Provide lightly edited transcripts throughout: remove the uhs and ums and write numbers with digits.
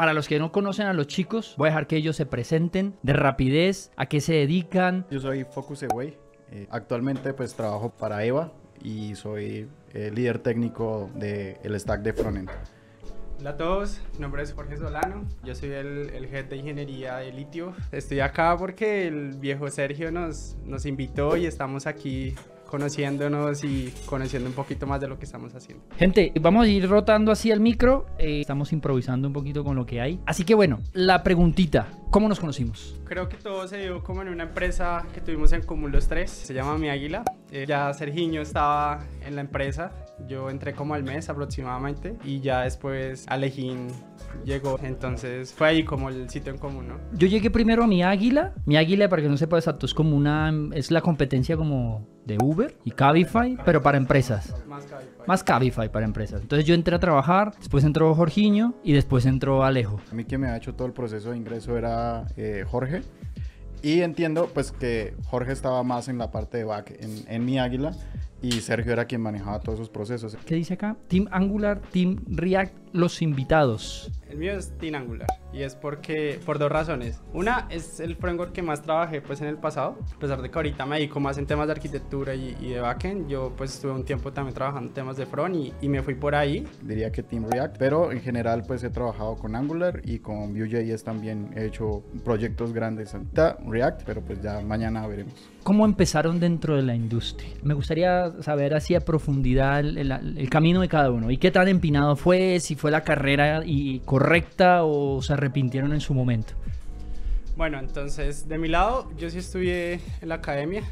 Para los que no conocen a los chicos, voy a dejar que ellos se presenten de rapidez, a qué se dedican. Yo soy Focus Eway. Actualmente pues trabajo para EVA y soy líder técnico del stack de Frontend. Hola a todos, mi nombre es Jorge Solano, yo soy el jefe de ingeniería de litio. Estoy acá porque el viejo Sergio nos invitó y estamos aquí conociéndonos y conociendo un poquito más de lo que estamos haciendo. Gente, vamos a ir rotando así el micro, estamos improvisando un poquito con lo que hay. Así que bueno, la preguntita, ¿cómo nos conocimos? Creo que todo se dio como en una empresa que tuvimos en común los tres, se llama Mi Águila. Ya Serginho estaba en la empresa, yo entré como al mes aproximadamente y ya después Alejín llegó, entonces fue ahí como el sitio en común, ¿no? Yo llegué primero a Mi Águila. Mi Águila, para que no sepa exacto, es como es la competencia como de Uber y Cabify, pero para empresas. Más Cabify para empresas. Entonces yo entré a trabajar, después entró Jorginho y después entró Alejo. A mí que me ha hecho todo el proceso de ingreso era Jorge. Y entiendo pues que Jorge estaba más en la parte de back en Mi Águila y Sergio era quien manejaba todos esos procesos. ¿Qué dice acá? Team Angular, Team React, los invitados. El mío es Team Angular y es por dos razones. Una es el framework que más trabajé pues en el pasado, a pesar de que ahorita me dedico más en temas de arquitectura y de backend. Yo pues estuve un tiempo también trabajando en temas de front y me fui por ahí. Diría que Team React, pero en general pues he trabajado con Angular y con Vue.js también he hecho proyectos grandes. Ahorita React, pero pues ya mañana veremos. ¿Cómo empezaron dentro de la industria? Me gustaría saber así a profundidad el camino de cada uno y qué tan empinado fue, si fue la carrera y correcta o se arrepintieron en su momento. Bueno, entonces de mi lado yo sí estudié en la academia.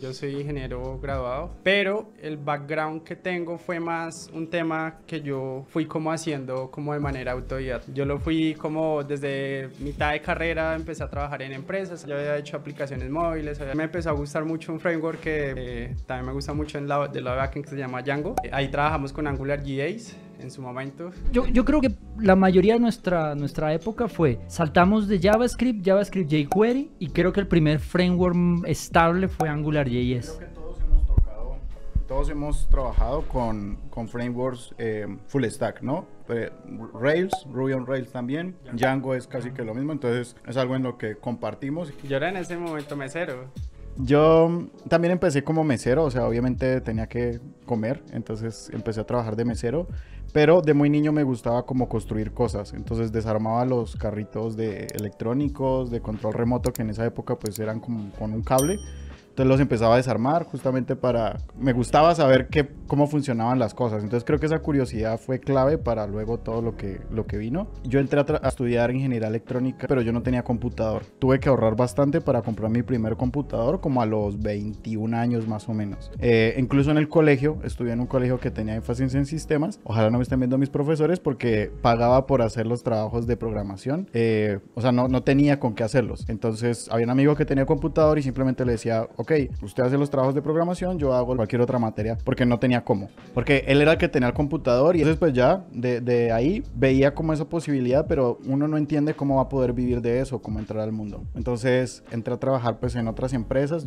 Yo soy ingeniero graduado, pero el background que tengo fue más un tema que yo fui como haciendo como de manera autodidacta. Yo lo fui como desde mitad de carrera, empecé a trabajar en empresas, yo había hecho aplicaciones móviles, me empezó a gustar mucho un framework que también me gusta mucho del lado de backend que se llama Django. Ahí trabajamos con AngularJS en su momento. Yo creo que la mayoría de nuestra época fue, saltamos de JavaScript, jQuery, y creo que el primer framework estable fue AngularJS. Creo que todos hemos trabajado con frameworks full stack, ¿no? Rails, Ruby on Rails también, Django es casi que lo mismo, entonces es algo en lo que compartimos. Yo era en ese momento mesero. Yo también empecé como mesero, o sea, obviamente tenía que comer, entonces empecé a trabajar de mesero, pero de muy niño me gustaba como construir cosas, entonces desarmaba los carritos de electrónicos, de control remoto, que en esa época pues eran como con un cable, entonces los empezaba a desarmar justamente me gustaba saber cómo funcionaban las cosas, entonces creo que esa curiosidad fue clave para luego todo lo que vino. Yo entré a estudiar ingeniería electrónica, pero yo no tenía computador, tuve que ahorrar bastante para comprar mi primer computador como a los 21 años más o menos. Incluso en el colegio, estudié en un colegio que tenía énfasis en sistemas, ojalá no me estén viendo mis profesores porque pagaba por hacer los trabajos de programación, o sea, no tenía con qué hacerlos, entonces había un amigo que tenía computador y simplemente le decía, ok, usted hace los trabajos de programación, yo hago cualquier otra materia, porque no tenía cómo. Porque él era el que tenía el computador y entonces pues ya de ahí veía como esa posibilidad, pero uno no entiende cómo va a poder vivir de eso, cómo entrar al mundo. Entonces entré a trabajar pues en otras empresas,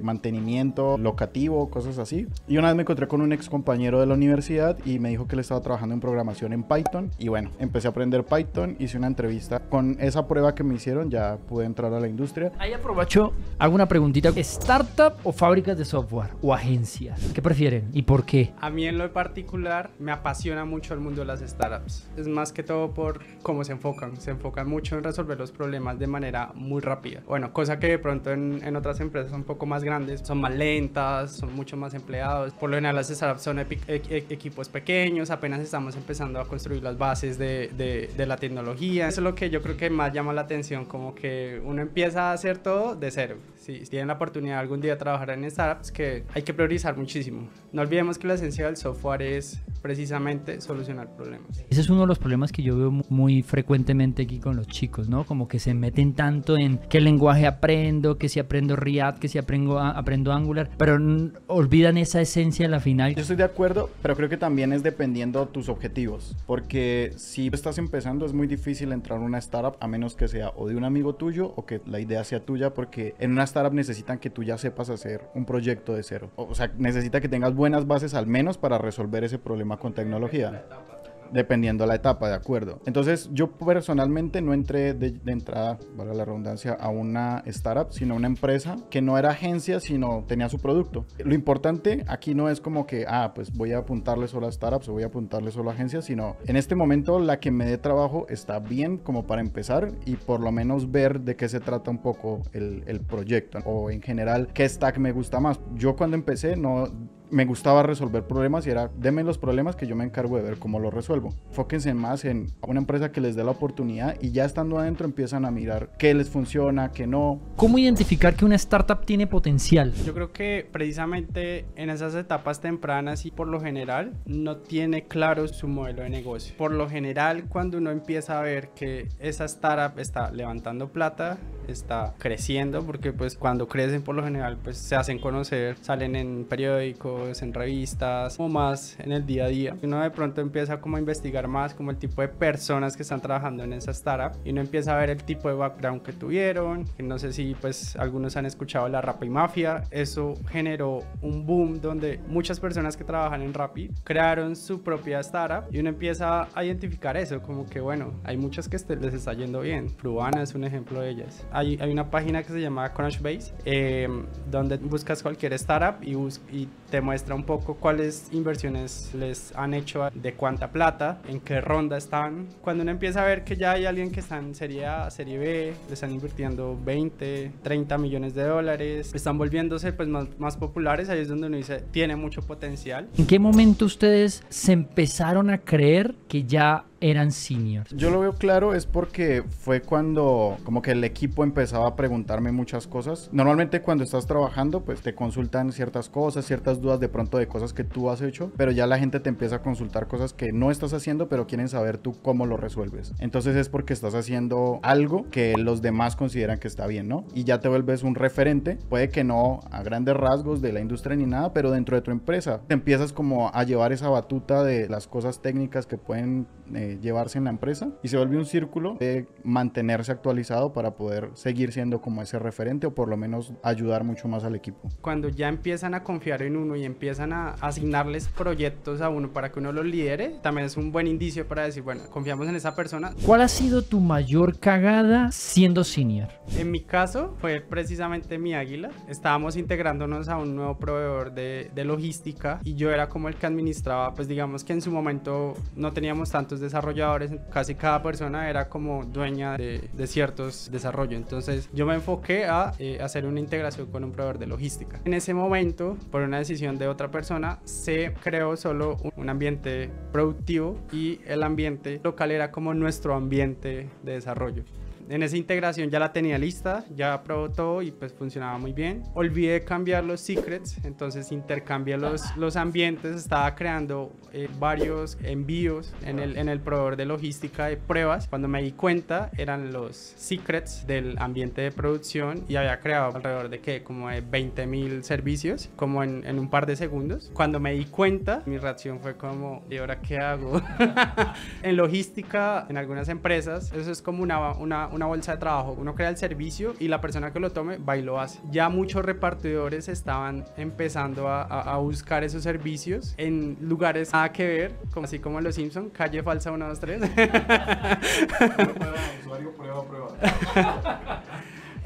mantenimiento, locativo, cosas así. Y una vez me encontré con un ex compañero de la universidad y me dijo que él estaba trabajando en programación en Python. Y bueno, empecé a aprender Python, hice una entrevista. Con esa prueba que me hicieron ya pude entrar a la industria. Ahí aprovecho, hago una preguntita. ¿Startup o fábricas de software o agencias? ¿Qué prefieren y por qué? A mí en lo particular me apasiona mucho el mundo de las startups. Es más que todo por cómo se enfocan. Se enfocan mucho en resolver los problemas de manera muy rápida. Bueno, cosa que de pronto en otras empresas un poco más grandes son más lentas, son mucho más empleados. Por lo general las startups son equipos pequeños, apenas estamos empezando a construir las bases de la tecnología. Eso es lo que yo creo que más llama la atención, como que uno empieza a hacer todo de cero. Si tienen la oportunidad algún día de trabajar en startups, que hay que priorizar muchísimo. No olvidemos que la esencia del software es precisamente solucionar problemas. Ese es uno de los problemas que yo veo muy frecuentemente aquí con los chicos, ¿no? Como que se meten tanto en qué lenguaje aprendo, que si aprendo React, que si aprendo Angular, pero olvidan esa esencia a la final. Yo estoy de acuerdo, pero creo que también es dependiendo tus objetivos, porque si estás empezando es muy difícil entrar a una startup a menos que sea o de un amigo tuyo o que la idea sea tuya, porque en una startup necesitan que tú ya sepas hacer un proyecto de cero. O sea, necesita que tengas buenas bases al menos para resolver ese problema con tecnología. Dependiendo la etapa, de acuerdo. Entonces, yo personalmente no entré de entrada, para la redundancia, a una startup, sino a una empresa que no era agencia, sino tenía su producto. Lo importante aquí no es como que, ah, pues voy a apuntarle solo a startups o voy a apuntarle solo a agencias, sino en este momento la que me dé trabajo está bien como para empezar y por lo menos ver de qué se trata un poco el proyecto o en general qué stack me gusta más. Yo cuando empecé no... me gustaba resolver problemas y era, denme los problemas que yo me encargo de ver cómo los resuelvo. Fóquense más en una empresa que les dé la oportunidad y ya estando adentro empiezan a mirar qué les funciona, qué no. ¿Cómo identificar que una startup tiene potencial? Yo creo que precisamente en esas etapas tempranas y por lo general no tiene claro su modelo de negocio. Por lo general, cuando uno empieza a ver que esa startup está levantando plata, está creciendo, porque pues cuando crecen por lo general pues se hacen conocer, salen en periódicos, en revistas o más en el día a día. Uno de pronto empieza como a investigar más como el tipo de personas que están trabajando en esa startup y uno empieza a ver el tipo de background que tuvieron. No sé si pues algunos han escuchado la Rappi Mafia. Eso generó un boom donde muchas personas que trabajan en Rappi crearon su propia startup y uno empieza a identificar eso como que bueno, hay muchas que les está yendo bien. Truora es un ejemplo de ellas. Hay una página que se llama Crunchbase donde buscas cualquier startup y te muestra un poco cuáles inversiones les han hecho, de cuánta plata, en qué ronda están. Cuando uno empieza a ver que ya hay alguien que está en serie A, serie B, le están invirtiendo 20, 30 millones de dólares, están volviéndose pues más populares, ahí es donde uno dice, tiene mucho potencial. ¿En qué momento ustedes se empezaron a creer que ya eran seniors? Yo lo veo claro es porque fue cuando como que el equipo empezaba a preguntarme muchas cosas. Normalmente cuando estás trabajando pues te consultan ciertas cosas, ciertas dudas de pronto de cosas que tú has hecho, pero ya la gente te empieza a consultar cosas que no estás haciendo pero quieren saber tú cómo lo resuelves. Entonces es porque estás haciendo algo que los demás consideran que está bien, ¿no? Y ya te vuelves un referente, puede que no a grandes rasgos de la industria ni nada, pero dentro de tu empresa te empiezas como a llevar esa batuta de las cosas técnicas que pueden llevarse en la empresa y se vuelve un círculo de mantenerse actualizado para poder seguir siendo como ese referente o por lo menos ayudar mucho más al equipo. Cuando ya empiezan a confiar en uno y empiezan a asignarles proyectos a uno para que uno los lidere, también es un buen indicio para decir, bueno, confiamos en esa persona. ¿Cuál ha sido tu mayor cagada siendo senior? En mi caso fue precisamente Mi Águila. Estábamos integrándonos a un nuevo proveedor de logística y yo era como el que administraba, pues digamos que en su momento no teníamos tantos desarrolladores, casi cada persona era como dueña de ciertos desarrollos. Entonces yo me enfoqué a hacer una integración con un proveedor de logística. En ese momento, por una decisión de otra persona, se creó solo un ambiente productivo y el ambiente local era como nuestro ambiente de desarrollo. En esa integración ya la tenía lista, ya probó todo y pues funcionaba muy bien. Olvidé cambiar los secrets, entonces intercambié los ambientes, estaba creando varios envíos en el proveedor de logística de pruebas. Cuando me di cuenta eran los secrets del ambiente de producción y había creado alrededor de ¿qué? Como de 20.000 servicios, como en un par de segundos. Cuando me di cuenta, mi reacción fue como, ¿y ahora qué hago? En logística, en algunas empresas, eso es como una bolsa de trabajo, uno crea el servicio y la persona que lo tome va y lo hace. Ya muchos repartidores estaban empezando a buscar esos servicios en lugares nada que ver, como, así como en Los Simpsons, calle falsa 1, 2, 3. Prueba.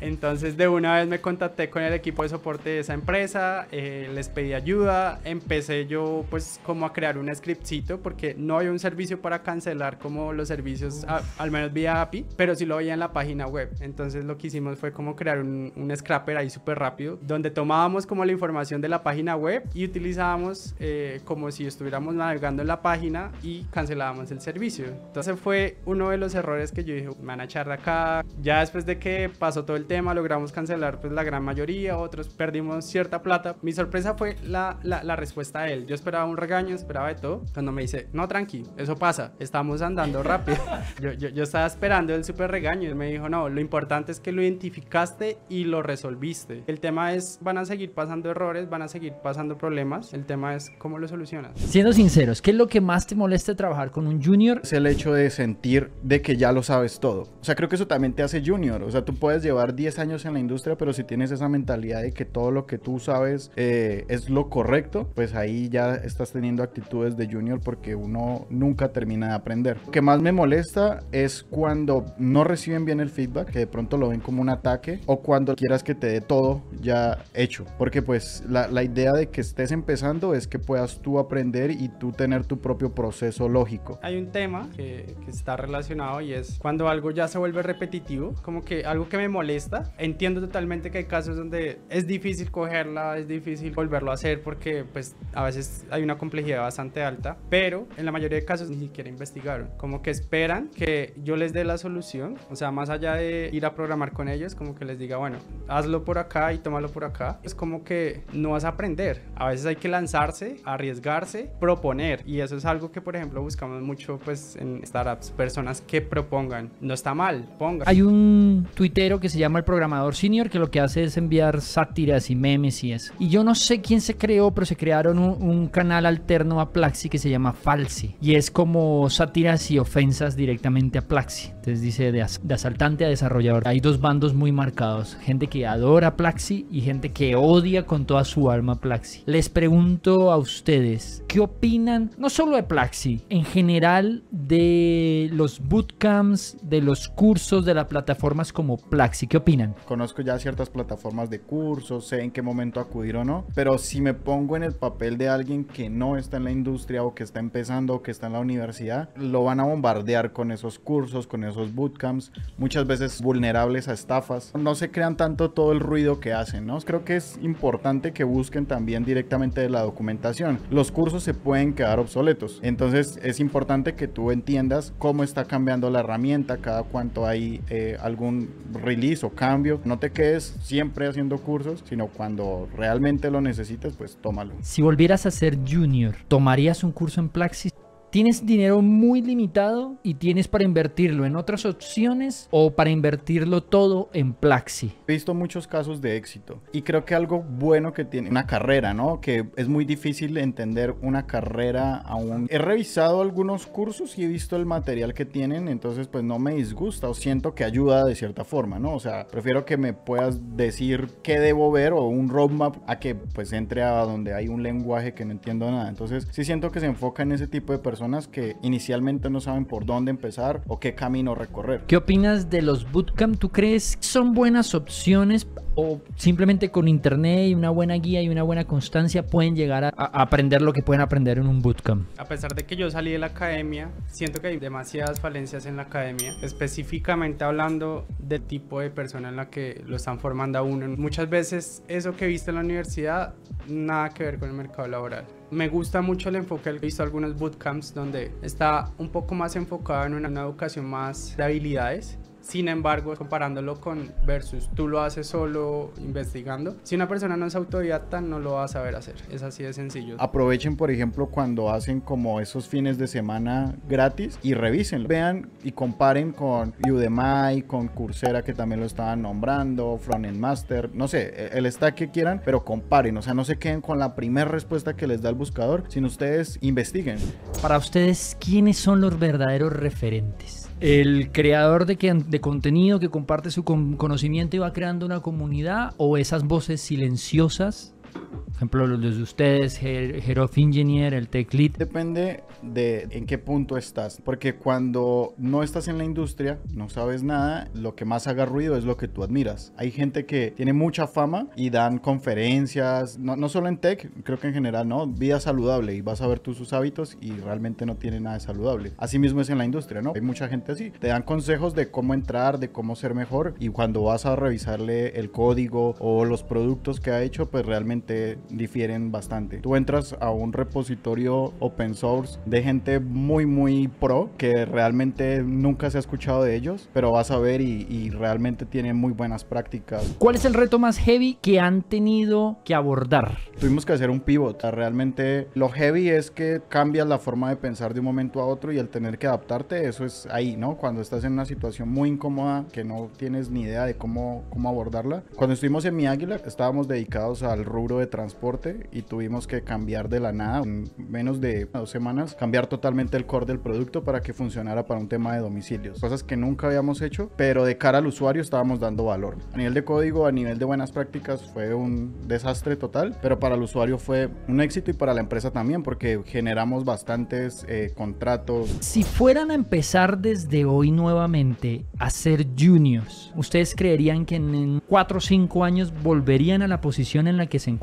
Entonces de una vez me contacté con el equipo de soporte de esa empresa, les pedí ayuda, empecé yo pues como a crear un scriptcito porque no había un servicio para cancelar como los servicios, al menos vía API, pero sí lo había en la página web. Entonces lo que hicimos fue como crear un scrapper ahí súper rápido donde tomábamos como la información de la página web y utilizábamos como si estuviéramos navegando en la página y cancelábamos el servicio. Entonces fue uno de los errores que yo dije, me van a echar de acá. Ya después de que pasó todo el tema, logramos cancelar pues la gran mayoría, otros perdimos cierta plata. Mi sorpresa fue la respuesta de él. Yo esperaba un regaño, esperaba de todo. Cuando me dice, no, tranqui, eso pasa, estamos andando rápido. yo estaba esperando el súper regaño y me dijo, no, lo importante es que lo identificaste y lo resolviste. El tema es, van a seguir pasando errores, van a seguir pasando problemas, el tema es cómo lo solucionas. Siendo sinceros, ¿qué es lo que más te molesta de trabajar con un junior? Es el hecho de sentir de que ya lo sabes todo. O sea, creo que eso también te hace junior. O sea, tú puedes llevar 10 10 años en la industria, pero si tienes esa mentalidad de que todo lo que tú sabes es lo correcto, pues ahí ya estás teniendo actitudes de junior, porque uno nunca termina de aprender. Lo que más me molesta es cuando no reciben bien el feedback, que de pronto lo ven como un ataque, o cuando quieras que te dé todo ya hecho, porque pues la idea de que estés empezando es que puedas tú aprender y tú tener tu propio proceso lógico. Hay un tema que está relacionado, y es cuando algo ya se vuelve repetitivo, como que algo que me molesta. Entiendo totalmente que hay casos donde es difícil cogerla, es difícil volverlo a hacer, porque pues a veces hay una complejidad bastante alta, pero en la mayoría de casos ni siquiera investigaron, como que esperan que yo les dé la solución, o sea, más allá de ir a programar con ellos, como que les diga, bueno, hazlo por acá y tómalo por acá. Es como que no vas a aprender. A veces hay que lanzarse, arriesgarse, proponer, y eso es algo que por ejemplo buscamos mucho pues en startups, personas que propongan. No está mal, pongan. Hay un tuitero que se llama Al Programador Senior, que lo que hace es enviar sátiras y memes y eso, y yo no sé quién se creó, pero se crearon un canal alterno a Platzi que se llama Falsi, y es como sátiras y ofensas directamente a Platzi. Entonces dice de asaltante a desarrollador. Hay dos bandos muy marcados, gente que adora Platzi y gente que odia con toda su alma Platzi. Les pregunto a ustedes, ¿qué opinan no solo de Platzi, en general de los bootcamps, de los cursos, de las plataformas como Platzi? ¿Qué opinan? Conozco ya ciertas plataformas de cursos, sé en qué momento acudir o no, pero si me pongo en el papel de alguien que no está en la industria, o que está empezando, o que está en la universidad, lo van a bombardear con esos cursos, con esos bootcamps, muchas veces vulnerables a estafas. No se crean tanto todo el ruido que hacen, ¿no? Creo que es importante que busquen también directamente de la documentación. Los cursos se pueden quedar obsoletos, entonces es importante que tú entiendas cómo está cambiando la herramienta, cada cuánto hay algún release o cambio. No te quedes siempre haciendo cursos, sino cuando realmente lo necesites, pues tómalo. Si volvieras a ser junior, ¿tomarías un curso en Platzi? ¿Tienes dinero muy limitado y tienes para invertirlo en otras opciones o para invertirlo todo en Platzi? He visto muchos casos de éxito, y creo que algo bueno que tiene una carrera, ¿no? Que es muy difícil entender una carrera aún. He revisado algunos cursos y he visto el material que tienen, entonces pues no me disgusta, o siento que ayuda de cierta forma, ¿no? O sea, prefiero que me puedas decir qué debo ver, o un roadmap, a que pues entre a donde hay un lenguaje que no entiendo nada. Entonces sí siento que se enfoca en ese tipo de personas que inicialmente no saben por dónde empezar o qué camino recorrer. ¿Qué opinas de los bootcamp? ¿Tú crees que son buenas opciones, o simplemente con internet y una buena guía y una buena constancia pueden llegar a aprender lo que pueden aprender en un bootcamp? A pesar de que yo salí de la academia, siento que hay demasiadas falencias en la academia, específicamente hablando del tipo de persona en la que lo están formando a uno. Muchas veces eso que viste en la universidad, nada que ver con el mercado laboral. Me gusta mucho el enfoque, he visto algunos bootcamps donde está un poco más enfocado en una educación más de habilidades. Sin embargo, comparándolo con versus tú lo haces solo investigando, si una persona no es autodidacta, no lo va a saber hacer. Es así de sencillo. Aprovechen, por ejemplo, cuando hacen como esos fines de semana gratis, y revísenlo. Vean y comparen con Udemy, con Coursera, que también lo estaban nombrando, Frontend Master, no sé, el stack que quieran, pero comparen. O sea, no se queden con la primera respuesta que les da el buscador, sino ustedes investiguen. Para ustedes, ¿quiénes son los verdaderos referentes? ¿El creador de contenido que comparte su conocimiento y va creando una comunidad, o esas voces silenciosas? Por ejemplo, los de ustedes, Head of Engineer, el Tech Lead. Depende de en qué punto estás, porque cuando no estás en la industria, no sabes nada, lo que más haga ruido es lo que tú admiras. Hay gente que tiene mucha fama y dan conferencias, no solo en tech, creo que en general, ¿no? Vida saludable, y vas a ver tú sus hábitos y realmente no tiene nada de saludable. Así mismo es en la industria, ¿no? Hay mucha gente así. Te dan consejos de cómo entrar, de cómo ser mejor, y cuando vas a revisarle el código o los productos que ha hecho, pues realmente difieren bastante. Tú entras a un repositorio open source de gente muy muy pro, que realmente nunca se ha escuchado de ellos, pero vas a ver y realmente tienen muy buenas prácticas. ¿Cuál es el reto más heavy que han tenido que abordar? Tuvimos que hacer un pivot. Realmente lo heavy es que cambias la forma de pensar de un momento a otro, y el tener que adaptarte, eso es ahí, ¿no? Cuando estás en una situación muy incómoda que no tienes ni idea de cómo abordarla. Cuando estuvimos en Mi Águila, estábamos dedicados al rubro seguro de transporte y tuvimos que cambiar de la nada, en menos de 2 semanas, cambiar totalmente el core del producto para que funcionara para un tema de domicilios. Cosas que nunca habíamos hecho, pero de cara al usuario estábamos dando valor. A nivel de código, a nivel de buenas prácticas, fue un desastre total, pero para el usuario fue un éxito y para la empresa también, porque generamos bastantes contratos. Si fueran a empezar desde hoy nuevamente a ser juniors, ¿ustedes creerían que en 4 o 5 años volverían a la posición en la que se encuentran?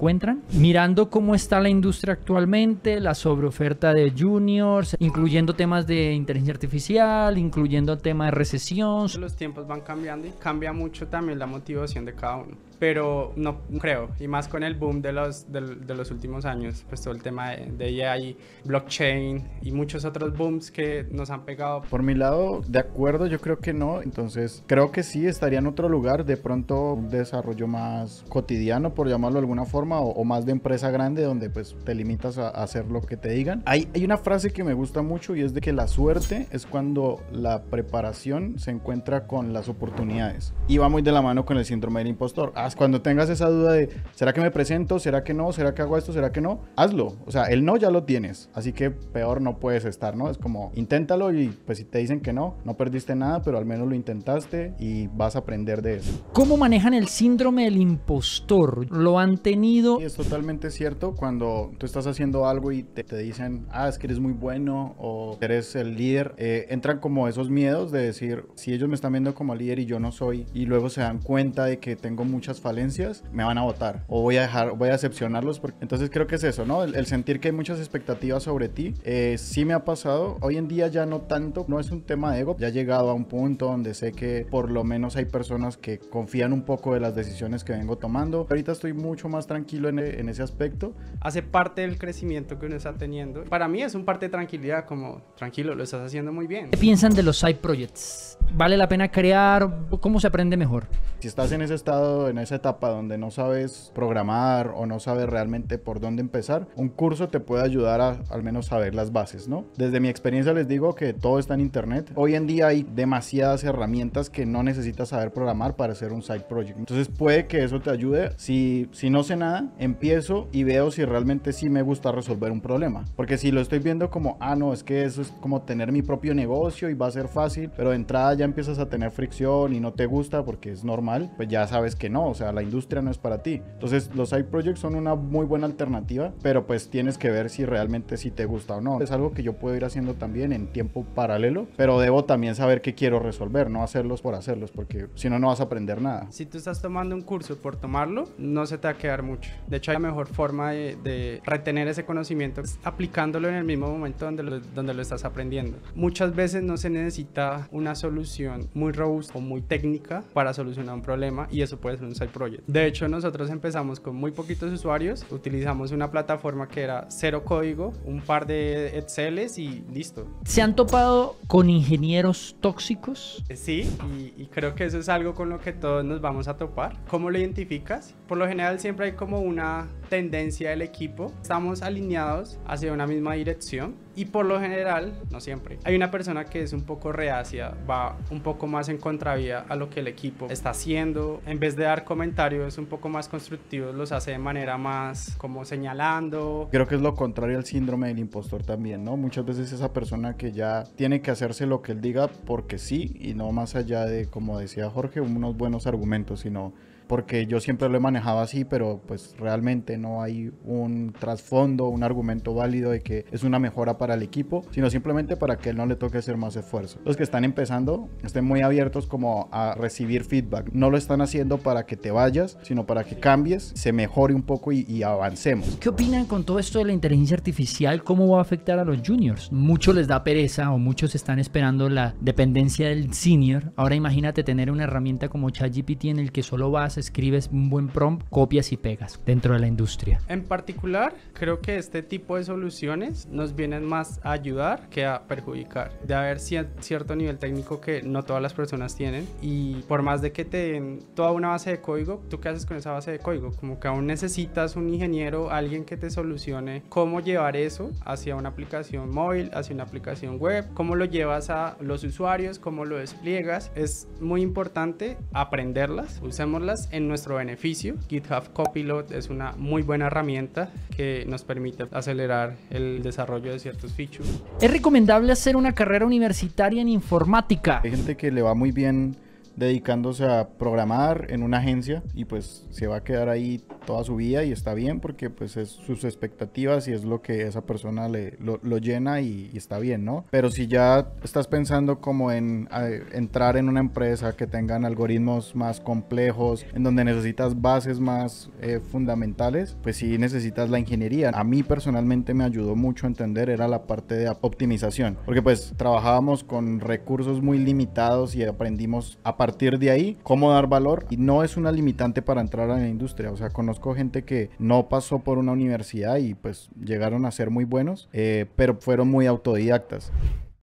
Mirando cómo está la industria actualmente, la sobreoferta de juniors, incluyendo temas de inteligencia artificial, incluyendo temas de recesión. Los tiempos van cambiando y cambia mucho también la motivación de cada uno. Pero no creo, y más con el boom de los últimos años, pues todo el tema de AI, blockchain y muchos otros booms que nos han pegado. Por mi lado, de acuerdo, yo creo que no, entonces creo que sí estaría en otro lugar, de pronto un desarrollo más cotidiano, por llamarlo de alguna forma, o más de empresa grande, donde pues te limitas a hacer lo que te digan. Hay una frase que me gusta mucho y es de que la suerte es cuando la preparación se encuentra con las oportunidades, y va muy de la mano con el síndrome del impostor. Cuando tengas esa duda de ¿será que me presento? ¿Será que no? ¿Será que hago esto? ¿Será que no? Hazlo, o sea, el no ya lo tienes, así que peor no puedes estar, ¿no? Es como inténtalo y pues si te dicen que no, no perdiste nada, pero al menos lo intentaste y vas a aprender de eso. ¿Cómo manejan el síndrome del impostor? ¿Lo han tenido? Y es totalmente cierto cuando tú estás haciendo algo y te dicen, es que eres muy bueno o eres el líder, entran como esos miedos de decir, si ellos me están viendo como líder y yo no soy, y luego se dan cuenta de que tengo muchas falencias, me van a votar o voy a decepcionarlos, porque... Entonces creo que es eso, ¿no? El sentir que hay muchas expectativas sobre ti. Sí me ha pasado, hoy en día ya no tanto, no es un tema de ego, ya he llegado a un punto donde sé que por lo menos hay personas que confían un poco de las decisiones que vengo tomando. Ahorita estoy mucho más tranquilo en ese aspecto. Hace parte del crecimiento que uno está teniendo. Para mí es un parte de tranquilidad, como tranquilo, lo estás haciendo muy bien. ¿Qué piensan de los side projects? ¿Vale la pena crear? ¿Cómo se aprende mejor? Si estás en ese estado, en esa etapa donde no sabes programar o no sabes realmente por dónde empezar, un curso te puede ayudar a al menos saber las bases, ¿no? Desde mi experiencia les digo que todo está en internet. Hoy en día hay demasiadas herramientas que no necesitas saber programar para hacer un side project. Entonces puede que eso te ayude. Si no sé nada, empiezo y veo si realmente sí me gusta resolver un problema. Porque si lo estoy viendo como, no, es que eso es como tener mi propio negocio y va a ser fácil, pero de entrada ya empiezas a tener fricción y no te gusta, porque es normal, pues ya sabes que no, o sea, la industria no es para ti. Entonces los side projects son una muy buena alternativa, pero pues tienes que ver si realmente sí te gusta o no. Es algo que yo puedo ir haciendo también en tiempo paralelo, pero debo también saber qué quiero resolver, no hacerlos por hacerlos, porque si no, no vas a aprender nada. Si tú estás tomando un curso por tomarlo, no se te va a quedar mucho. De hecho, la mejor forma de retener ese conocimiento es aplicándolo en el mismo momento donde lo estás aprendiendo. Muchas veces no se necesita una solución muy robusta o muy técnica para solucionar un problema, y eso puede ser un side project. De hecho, nosotros empezamos con muy poquitos usuarios, utilizamos una plataforma que era cero código, un par de Exceles y listo. ¿Se han topado con ingenieros tóxicos? Sí, y creo que eso es algo con lo que todos nos vamos a topar. ¿Cómo lo identificas? Por lo general siempre hay como una tendencia del equipo, estamos alineados hacia una misma dirección, y por lo general, no siempre, hay una persona que es un poco reacia, va un poco más en contravía a lo que el equipo está haciendo. En vez de dar comentarios un poco más constructivos, los hace de manera más como señalando. Creo que es lo contrario al síndrome del impostor también, ¿no? Muchas veces esa persona que ya tiene que hacerse lo que él diga porque sí, y no más allá de, como decía Jorge, unos buenos argumentos, sino porque yo siempre lo he manejado así, pero pues realmente no hay un trasfondo, un argumento válido de que es una mejora para el equipo, sino simplemente para que él no le toque hacer más esfuerzo. Los que están empezando estén muy abiertos como a recibir feedback. No lo están haciendo para que te vayas, sino para que cambies, se mejore un poco y avancemos. ¿Qué opinan con todo esto de la inteligencia artificial? ¿Cómo va a afectar a los juniors? Muchos les da pereza, o muchos están esperando la dependencia del senior. Ahora imagínate tener una herramienta como ChatGPT en el que solo vas, escribes un buen prompt, copias y pegas dentro de la industria. En particular, creo que este tipo de soluciones nos vienen más a ayudar que a perjudicar, de haber cierto nivel técnico que no todas las personas tienen, y por más de que te den toda una base de código, ¿tú qué haces con esa base de código? Como que aún necesitas un ingeniero, alguien que te solucione cómo llevar eso hacia una aplicación móvil, hacia una aplicación web, cómo lo llevas a los usuarios, cómo lo despliegas. Es muy importante aprenderlas, usémoslas herramientas en nuestro beneficio. GitHub Copilot es una muy buena herramienta que nos permite acelerar el desarrollo de ciertos features. ¿Es recomendable hacer una carrera universitaria en informática? Hay gente que le va muy bien dedicándose a programar en una agencia y pues se va a quedar ahí toda su vida y está bien porque pues es sus expectativas y es lo que esa persona lo llena y está bien, ¿no? Pero si ya estás pensando como en entrar en una empresa que tengan algoritmos más complejos, en donde necesitas bases más fundamentales, pues sí necesitas la ingeniería. A mí personalmente me ayudó mucho a entender era la parte de optimización, porque pues trabajábamos con recursos muy limitados y aprendimos a partir de ahí cómo dar valor, y no es una limitante para entrar a la industria. O sea, conozco gente que no pasó por una universidad y pues llegaron a ser muy buenos, pero fueron muy autodidactas.